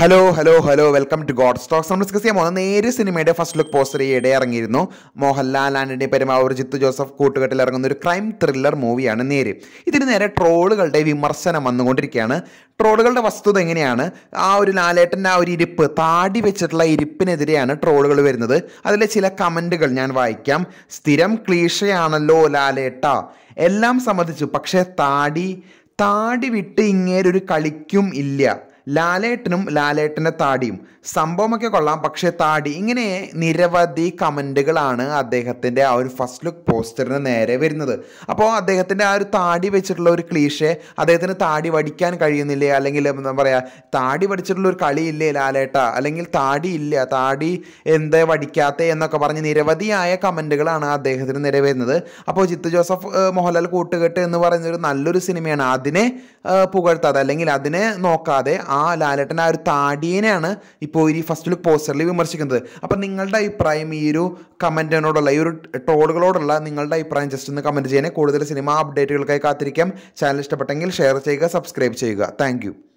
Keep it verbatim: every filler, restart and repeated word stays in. Hello hello hello welcome to god stocks. നമ്മൾ discuss ചെയ്യാൻ പോകുന്ന നേര് സിനിമയുടെ ഫസ്റ്റ് ലുക്ക് പോസ്റ്റർ ഈയിടെ ഇറങ്ങിയിരുന്നു. മോഹൻലാൽ, ആന്റണി പെരുമ്പാവൂർ, ജിത്തു ജോസഫ് കൂട്ടുകെട്ടിൽ ഇറങ്ങുന്ന ഒരു ക്രൈം ത്രില്ലർ മൂവിയാണ് നേര്. ഇതിന് നേരെ ട്രോളുകളുടെ വിമർശനം വന്നുകൊണ്ടിരിക്കുകയാണ്. ട്രോളുകളുടെ വസ്തുത എങ്ങനെയാണ്? ആ ഒരു ലാലേട്ടൻ്റെ ആ ഒരു ഇരിപ്പ്, താടി വെച്ചിട്ടുള്ള ഇരിപ്പിനെതിരെയാണ് ട്രോളുകൾ വരുന്നത്. അതിലെ ചില കമൻറ്റുകൾ ഞാൻ വായിക്കാം. സ്ഥിരം ക്ലീഷയാണല്ലോ ലാലേട്ട, എല്ലാം സമ്മതിച്ചു, പക്ഷേ താടി താടി വിട്ട് ഇങ്ങേരൊരു കളിക്കും ഇല്ല. ലാലേട്ടനും ലാലേട്ടൻ്റെ താടിയും സംഭവമൊക്കെ കൊള്ളാം, പക്ഷേ താടി. ഇങ്ങനെ നിരവധി കമൻറ്റുകളാണ് അദ്ദേഹത്തിൻ്റെ ആ ഒരു ഫസ്റ്റ് ലുക്ക് പോസ്റ്ററിന് നേരെ വരുന്നത്. അപ്പോൾ അദ്ദേഹത്തിൻ്റെ ആ ഒരു താടി വെച്ചിട്ടുള്ള ഒരു ക്ലീഷേ, അദ്ദേഹത്തിന് താടി വടിക്കാൻ കഴിയുന്നില്ലേ, അല്ലെങ്കിൽ എന്താ പറയുക, താടി വടിച്ചിട്ടുള്ള ഒരു കളിയില്ലേ ലാലേട്ട, അല്ലെങ്കിൽ താടി ഇല്ല, താടി എന്താ വടിക്കാത്ത എന്നൊക്കെ പറഞ്ഞ് നിരവധിയായ കമൻറ്റുകളാണ് അദ്ദേഹത്തിന് നേരെ വരുന്നത്. അപ്പോൾ ജിത്തു ജോസഫ് മോഹൻലാൽ കൂട്ടുകെട്ട് എന്ന് പറയുന്നൊരു നല്ലൊരു സിനിമയാണ്. അതിനെ പുകഴ്ത്താതെ അല്ലെങ്കിൽ അതിനെ നോക്കാതെ ആ ലാലേട്ടൻ ആ ഒരു താടിയനെയാണ് ഇപ്പോൾ ഈ ഫസ്റ്റ് ലുക്ക് പോസ്റ്ററിൽ വിമർശിക്കുന്നത്. അപ്പം നിങ്ങളുടെ അഭിപ്രായം, ഈ ഒരു കമൻറ്റിനോടുള്ള, ഈ ഒരു ട്രോളുകളോടുള്ള നിങ്ങളുടെ അഭിപ്രായം ജസ്റ്റ് ഒന്ന് കമൻറ്റ് ചെയ്യണേ. കൂടുതൽ സിനിമ അപ്ഡേറ്റുകൾക്കായി കാത്തിരിക്കാം. ചാനൽ ഇഷ്ടപ്പെട്ടെങ്കിൽ ഷെയർ ചെയ്യുക, സബ്സ്ക്രൈബ് ചെയ്യുക. Thank U.